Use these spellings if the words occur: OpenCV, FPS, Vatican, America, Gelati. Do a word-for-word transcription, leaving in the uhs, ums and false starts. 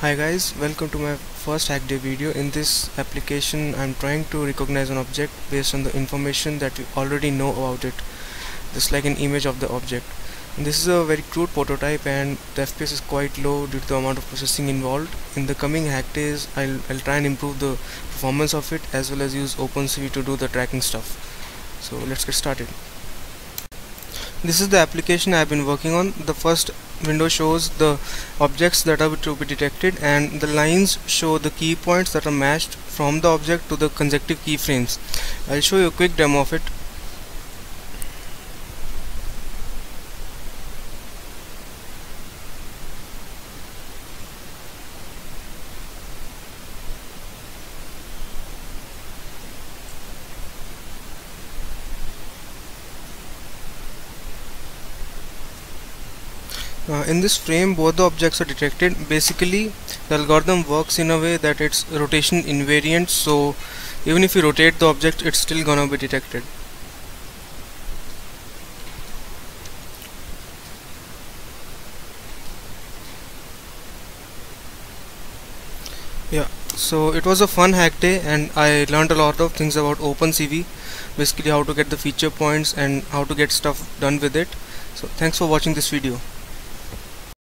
Hi guys, welcome to my first hack day video. In this application I'm trying to recognize an object based on the information that you already know about it, just like an image of the object. And this is a very crude prototype and the F P S is quite low due to the amount of processing involved. In the coming hack days I'll, I'll try and improve the performance of it as well as use OpenCV to do the tracking stuff. So let's get started. This is the application I've been working on. The first window shows the objects that are to be detected, and the lines show the key points that are matched from the object to the consecutive keyframes. I'll show you a quick demo of it. Uh, in this frame both the objects are detected. Basically the algorithm works in a way that it's rotation invariant, so even if you rotate the object it's still gonna be detected. Yeah, so it was a fun hack day and I learned a lot of things about OpenCV, basically how to get the feature points and how to get stuff done with it. So thanks for watching this video.